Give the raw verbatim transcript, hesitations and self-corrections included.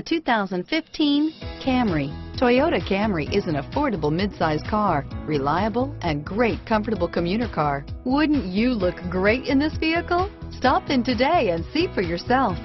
The two thousand fifteen Camry. Toyota Camry is an affordable midsize car, reliable and great comfortable commuter car. Wouldn't you look great in this vehicle? Stop in today and see for yourself.